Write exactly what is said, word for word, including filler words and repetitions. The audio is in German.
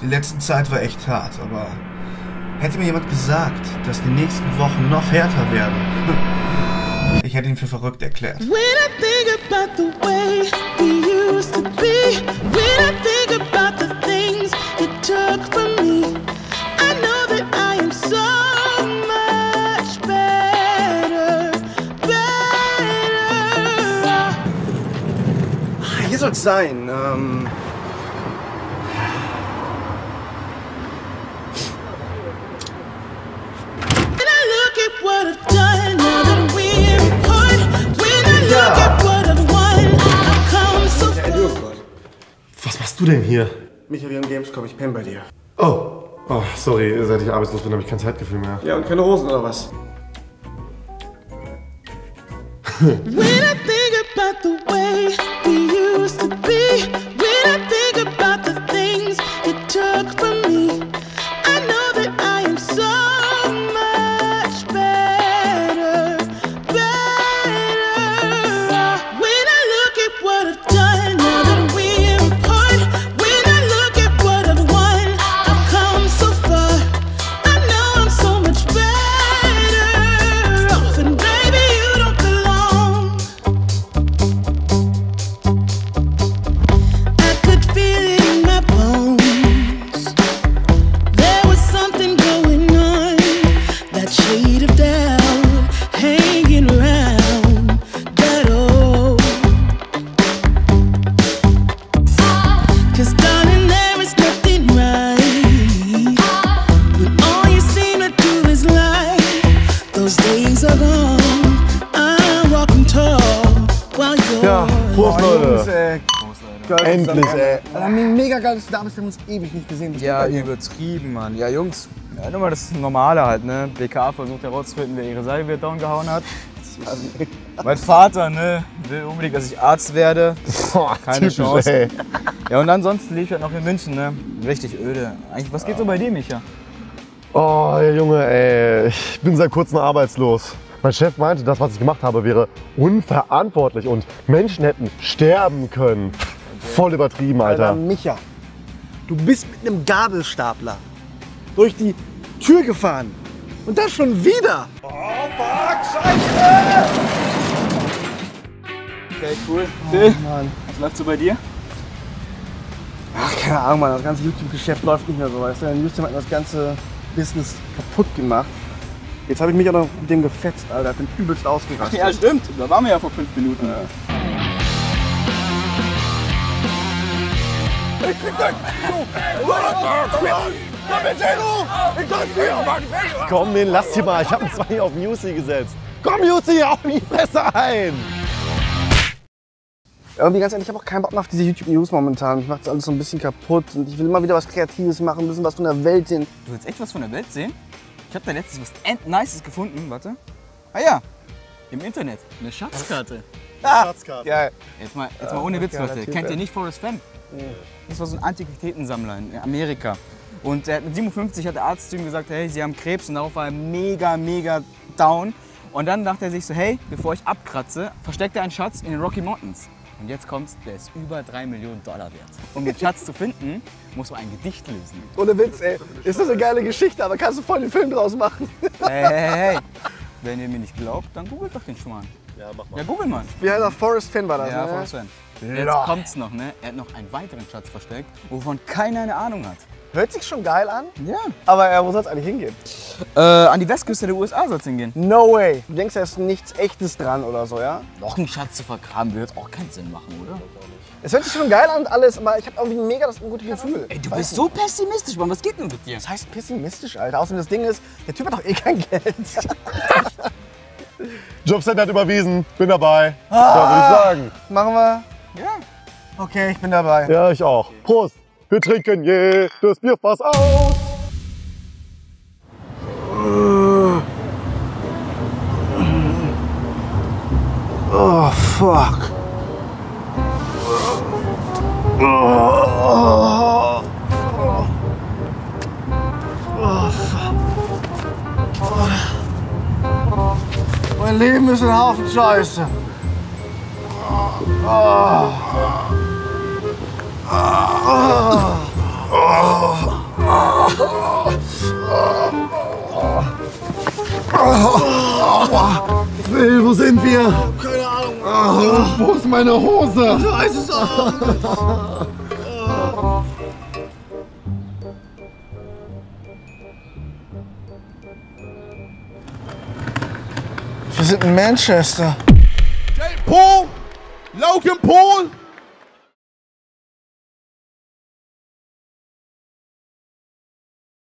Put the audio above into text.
Die letzte Zeit war echt hart, aber hätte mir jemand gesagt, dass die nächsten Wochen noch härter werden, ich hätte ihn für verrückt erklärt. Hier soll's sein. Ähm Was machst du denn hier? Michael, wir haben Gamescom, ich penne bei dir. Oh. Oh, sorry, seit ich arbeitslos bin, habe ich kein Zeitgefühl mehr. Ja, und keine Rosen oder was? Ja, Prost, Leute. Endlich, ey. Das war mega geil, dass du da bist. Wir haben uns ewig nicht gesehen. Ja, übertrieben, Mann. Ja, Jungs, ja, nur mal das Normale halt, ne? B K A versucht herauszufinden, wer ihre Seile wieder down gehauen hat. Also, mein Vater, ne, will unbedingt, dass ich Arzt werde. Boah, keine Chance. Ey. Ja, und ansonsten lebe ich halt noch in München, ne? Richtig öde. Eigentlich, was geht so bei dir, Micha? Oh, ja, Junge, ey. Ich bin seit kurzem arbeitslos. Mein Chef meinte, das, was ich gemacht habe, wäre unverantwortlich und Menschen hätten sterben können. Okay. Voll übertrieben, Alter. Alter, Micha, du bist mit einem Gabelstapler durch die Tür gefahren und das schon wieder. Oh, fuck, Scheiße! Okay, cool. Phil, oh, was läuft so bei dir? Ach, keine Ahnung, Mann. Das ganze YouTube-Geschäft läuft nicht mehr so, weißt du? YouTube hat das ganze Business kaputt gemacht. Jetzt habe ich mich auch noch mit dem gefetzt, Alter. Ich bin übelst ausgerastet. Ja, stimmt. Da waren wir ja vor fünf Minuten. Ja. Ich krieg das! Komm, den lass hier mal. Ich habe einen Zwei auf Newsy gesetzt. Komm, Newsy, auf die Fresse ein! Irgendwie ganz ehrlich, ich habe auch keinen Bock mehr auf diese YouTube-News momentan. Ich mache das alles so ein bisschen kaputt. Und ich will immer wieder was Kreatives machen, ein bisschen was von der Welt sehen. Du willst echt was von der Welt sehen? Ich habe da letztens was Nices gefunden, warte. Ah ja, im Internet. Eine Schatzkarte. Ah, Schatzkarte. Geil. Jetzt mal, jetzt mal ohne Witz, Leute. Kennt ihr nicht Forrest Fenn? Ja. Das war so ein Antiquitätensammler in Amerika. Und er hat mit siebenundfünfzig hat der Arzt zu ihm gesagt, hey, sie haben Krebs. Und darauf war er mega, mega down. Und dann dachte er sich so, hey, bevor ich abkratze, versteckt er einen Schatz in den Rocky Mountains. Und jetzt kommt's, der ist über drei Millionen Dollar wert. Um den Schatz zu finden, muss man ein Gedicht lesen. Ohne Witz, ey. Ist das eine geile Geschichte, aber kannst du voll den Film draus machen. Hey, hey, hey. Wenn ihr mir nicht glaubt, dann googelt doch den Schmarrn. Ja, mach mal. Ja, googelt mal. Wie heißt er? Forrest Fenn war das, ja, ne? Forrest Fenn. Jetzt ja. Kommt's noch, ne? Er hat noch einen weiteren Schatz versteckt, wovon keiner eine Ahnung hat. Hört sich schon geil an? Ja. Aber er muss jetzt eigentlich hingehen. Äh, an die Westküste der U S A soll es hingehen. No way. Du denkst, da ist nichts Echtes dran oder so, ja? Noch einen Schatz zu vergraben wird auch keinen Sinn machen, oder? Es hört sich schon geil an und alles, aber ich habe irgendwie mega das gute Gefühl. Ey, du bist so pessimistisch, Mann. Was geht denn mit dir? Das heißt pessimistisch, Alter. Außerdem das Ding ist, der Typ hat doch eh kein Geld. Jobcenter hat überwiesen. Bin dabei. Ah, ja, würde ich sagen. Machen wir? Ja. Okay, ich bin dabei. Ja, ich auch. Prost. Wir trinken jedes Bierfass aus! Oh, fuck! Oh, fuck! Mein Leben ist ein Haufen Scheiße! Oh. Oh. Oh. Aua. Phil, wo sind wir? Keine Ahnung. Oh, wo ist meine Hose? Ich weiß es auch. Wir sind in Manchester. Jake Paul, Logan Paul.